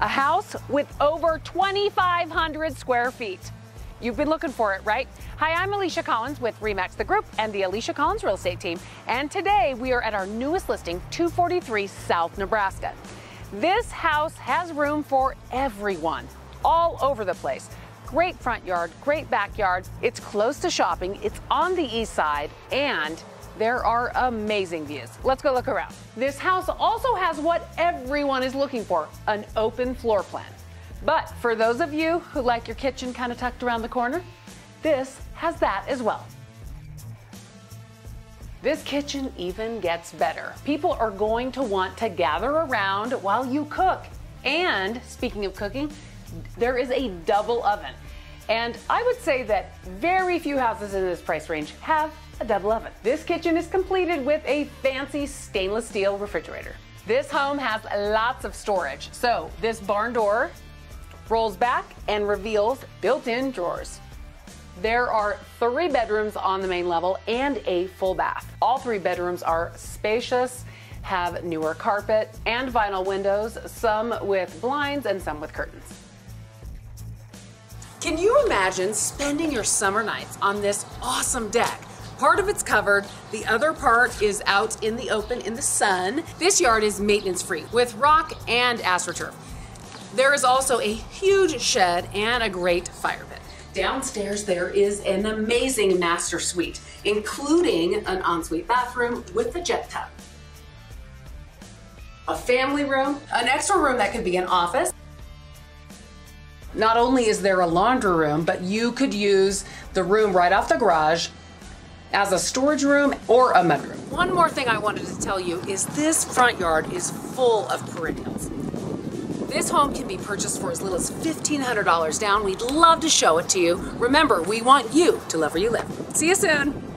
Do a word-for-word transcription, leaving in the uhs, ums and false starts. a house with over twenty-five hundred square feet. You've been looking for it, right? Hi, I'm Alisha Collins with REMAX, The Group, and the Alisha Collins Real Estate Team. And today we are at our newest listing, two forty-three South Nebraska. This house has room for everyone, all over the place. Great front yard, great backyard. It's close to shopping, it's on the east side, and there are amazing views. Let's go look around. This house also has what everyone is looking for, an open floor plan. But for those of you who like your kitchen kind of tucked around the corner, this has that as well. This kitchen even gets better. People are going to want to gather around while you cook. And speaking of cooking, there is a double oven. And I would say that very few houses in this price range have a double oven. This kitchen is completed with a fancy stainless steel refrigerator. This home has lots of storage. So this barn door rolls back and reveals built-in drawers. There are three bedrooms on the main level and a full bath. All three bedrooms are spacious, have newer carpet and vinyl windows, some with blinds and some with curtains. Can you imagine spending your summer nights on this awesome deck? Part of it's covered, the other part is out in the open in the sun. This yard is maintenance free with rock and astroturf. There is also a huge shed and a great fire pit. Downstairs there is an amazing master suite, including an ensuite bathroom with a jet tub, a family room, an extra room that could be an office. Not only is there a laundry room, but you could use the room right off the garage as a storage room or a mudroom. One more thing I wanted to tell you is this front yard is full of perennials. This home can be purchased for as little as fifteen hundred dollars down. We'd love to show it to you. Remember, we want you to love where you live. See you soon.